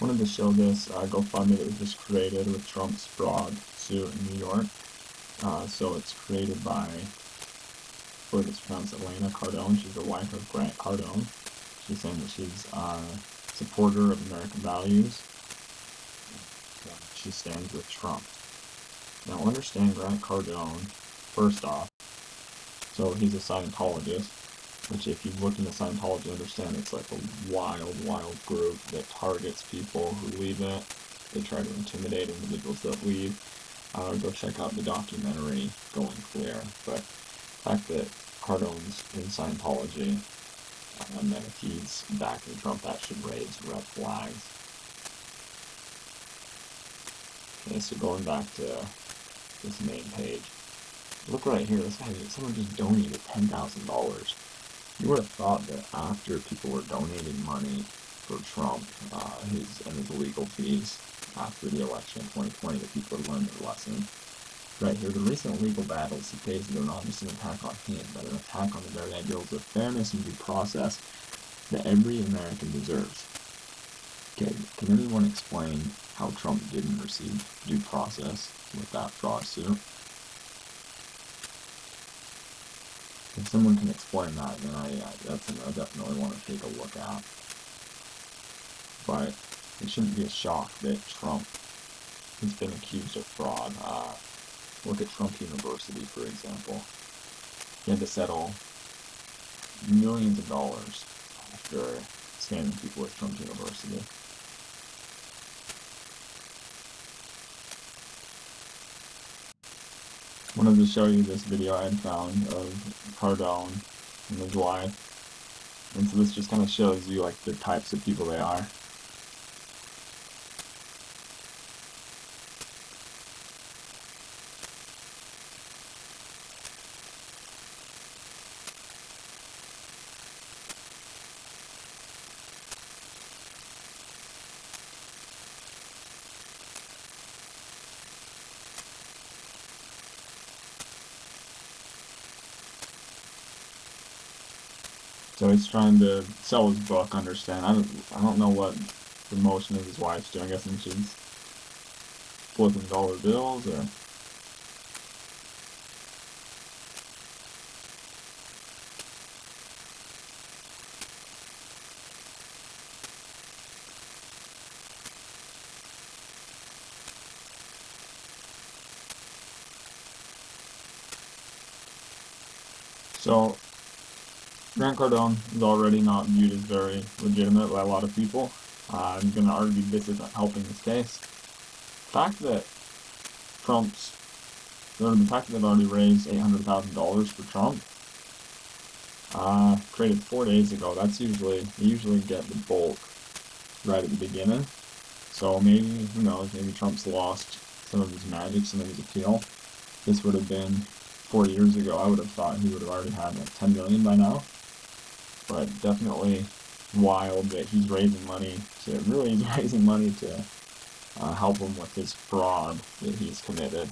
wanted to show this GoFundMe that was just created with Trump's fraud suit in New York. So it's created by, I believe it's pronounced Elena Cardone. She's the wife of Grant Cardone. She's saying that she's a supporter of American values. She stands with Trump. Now understand Grant Cardone, first off, so he's a Scientologist, which if you look into Scientology, understand it's like a wild group that targets people who leave it. They try to intimidate individuals that leave. Go check out the documentary, Going Clear. But the fact that Cardone's in Scientology, and that if he's backing Trump, that should raise red flags. Okay, so going back to this main page, look right here, this guy, someone just donated $10,000. You would have thought that after people were donating money for Trump and his legal fees after the election in 2020, that people would learn their lesson. Right here, the recent legal battles he faces are not just an attack on him, but an attack on the very ideals of fairness and due process that every American deserves. Okay, can anyone explain how Trump didn't receive due process with that fraud suit? If someone can explain that, then that's something I definitely want to take a look at. But it shouldn't be a shock that Trump has been accused of fraud. Look at Trump University, for example. He had to settle millions of dollars after scamming people with Trump University. I wanted to show you this video I had found of Cardone and his wife. And so this just kind of shows you like the types of people they are. So he's trying to sell his book, understand. I don't know what promotion his wife's doing. I guess she's flipping dollar bills or... So... Grant Cardone is already not viewed as very legitimate by a lot of people. I'm going to argue this isn't helping his case. The fact that they've already raised $800,000 for Trump, created 4 days ago, that's usually get the bulk right at the beginning. So maybe, who knows, maybe Trump's lost some of his magic, some of his appeal. This would have been 4 years ago, I would have thought he would have already had like 10 million by now. But definitely wild that he's raising money to, help him with his fraud that he's committed.